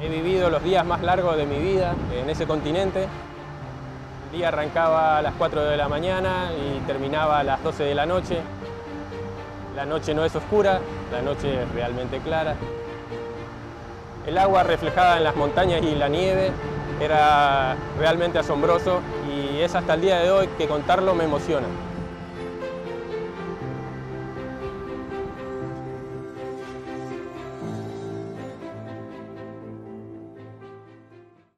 He vivido los días más largos de mi vida en ese continente. El día arrancaba a las 4 de la mañana y terminaba a las 12 de la noche. La noche no es oscura, la noche es realmente clara. El agua reflejada en las montañas y la nieve era realmente asombroso y es hasta el día de hoy que contarlo me emociona.